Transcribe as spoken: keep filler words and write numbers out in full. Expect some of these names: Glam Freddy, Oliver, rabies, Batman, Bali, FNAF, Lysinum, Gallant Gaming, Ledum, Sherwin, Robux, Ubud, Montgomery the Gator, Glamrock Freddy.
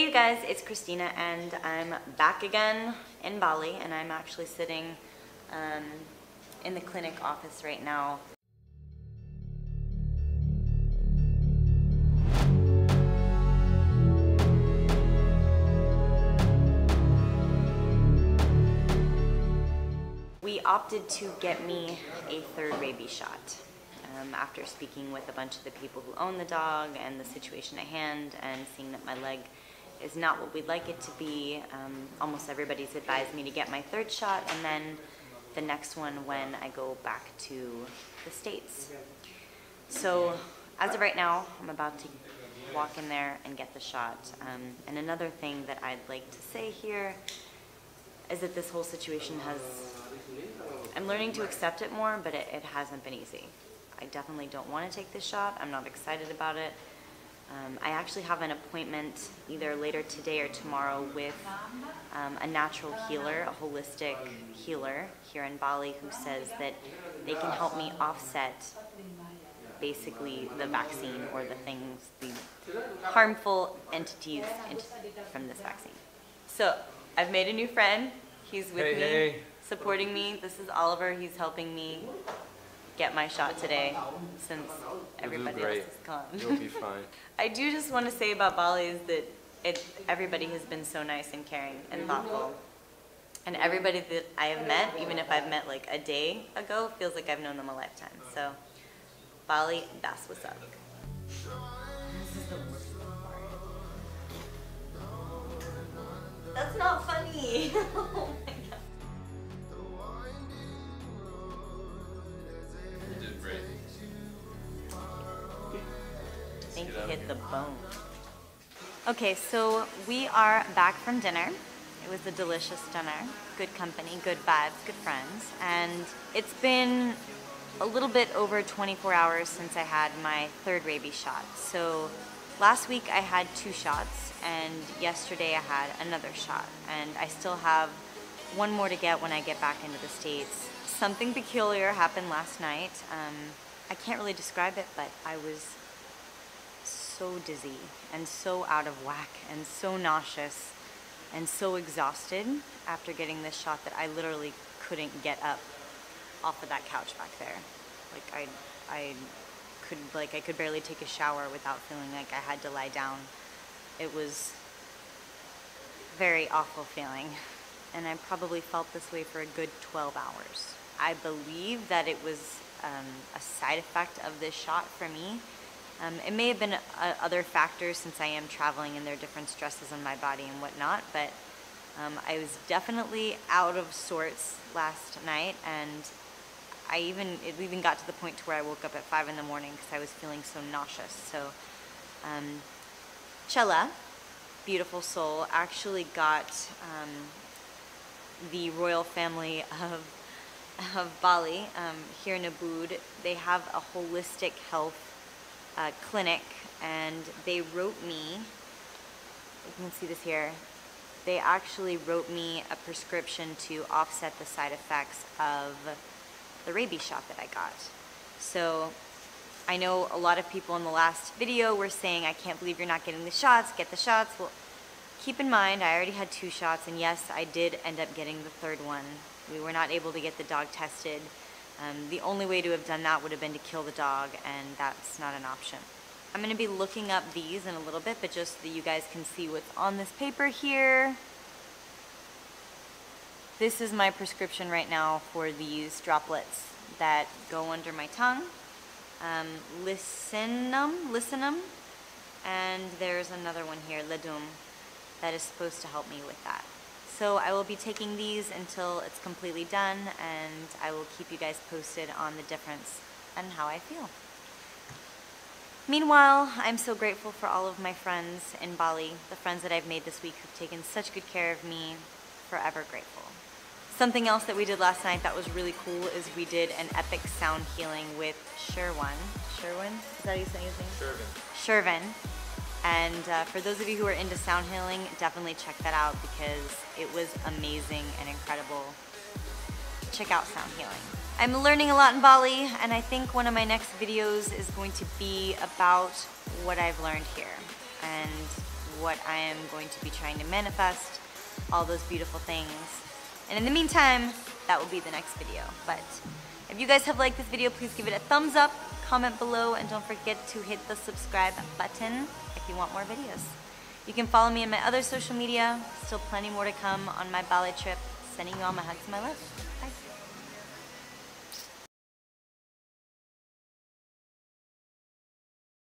Hey you guys, it's Christina and I'm back again in Bali, and I'm actually sitting um, in the clinic office right now. We opted to get me a third rabies shot um, after speaking with a bunch of the people who own the dog and the situation at hand, and seeing that my leg is not what we'd like it to be. Um, almost everybody's advised me to get my third shot, and then the next one when I go back to the States. So as of right now, I'm about to walk in there and get the shot. Um, and another thing that I'd like to say here is that this whole situation has, I'm learning to accept it more, but it, it hasn't been easy. I definitely don't want to take this shot. I'm not excited about it. Um, I actually have an appointment either later today or tomorrow with um, a natural healer, a holistic healer here in Bali, who says that they can help me offset basically the vaccine or the things, the harmful entities ent from this vaccine. So I've made a new friend. He's with hey, me, hey. supporting me. This is Oliver. He's helping me get my shot today, since everybody else is gone. You'll be fine. I do just want to say about Bali is that it, everybody has been so nice and caring and thoughtful. And everybody that I have met, even if I've met like a day ago, feels like I've known them a lifetime. So, Bali, that's what's up. This is the worst part. That's not funny. Oh my God. I think you hit the bone. Okay, so we are back from dinner. It was a delicious dinner. Good company, good vibes, good friends. And it's been a little bit over twenty-four hours since I had my third rabies shot. So last week I had two shots, and yesterday I had another shot. And I still have one more to get when I get back into the States. Something peculiar happened last night. Um, I can't really describe it, but I was so dizzy and so out of whack and so nauseous and so exhausted after getting this shot that I literally couldn't get up off of that couch back there. Like I, I could like I could barely take a shower without feeling like I had to lie down. It was a very awful feeling, and I probably felt this way for a good twelve hours. I believe that it was um, a side effect of this shot for me. Um, it may have been uh, other factors, since I am traveling and there are different stresses on my body and whatnot, but um, I was definitely out of sorts last night, and I even, it even got to the point to where I woke up at five in the morning because I was feeling so nauseous. So um, Chella, beautiful soul, actually got um, the royal family of, of Bali um, here in Ubud. They have a holistic health uh, clinic, and they wrote me, you can see this here, they actually wrote me a prescription to offset the side effects of the rabies shot that I got. So I know a lot of people in the last video were saying, I can't believe you're not getting the shots, get the shots. Well, keep in mind, I already had two shots, and yes, I did end up getting the third one. We were not able to get the dog tested. Um, the only way to have done that would have been to kill the dog, and that's not an option. I'm gonna be looking up these in a little bit, but just so that you guys can see what's on this paper here. This is my prescription right now for these droplets that go under my tongue. Um, Lysinum, Lysinum, and there's another one here, Ledum, that is supposed to help me with that. So I will be taking these until it's completely done, and I will keep you guys posted on the difference and how I feel. Meanwhile, I'm so grateful for all of my friends in Bali, the friends that I've made this week who've taken such good care of me, forever grateful. Something else that we did last night that was really cool is we did an epic sound healing with Sherwin. Sherwin? Is that how you say his name? Sherwin. Sherwin. And uh, for those of you who are into sound healing, definitely check that out because it was amazing and incredible. Check out sound healing. I'm learning a lot in Bali, and I think one of my next videos is going to be about what I've learned here and what I am going to be trying to manifest, all those beautiful things. And in the meantime, that will be the next video. But if you guys have liked this video, please give it a thumbs up, comment below, and don't forget to hit the subscribe button if you want more videos. You can follow me on my other social media. Still plenty more to come on my Bali trip. Sending you all my hugs and my love. Bye.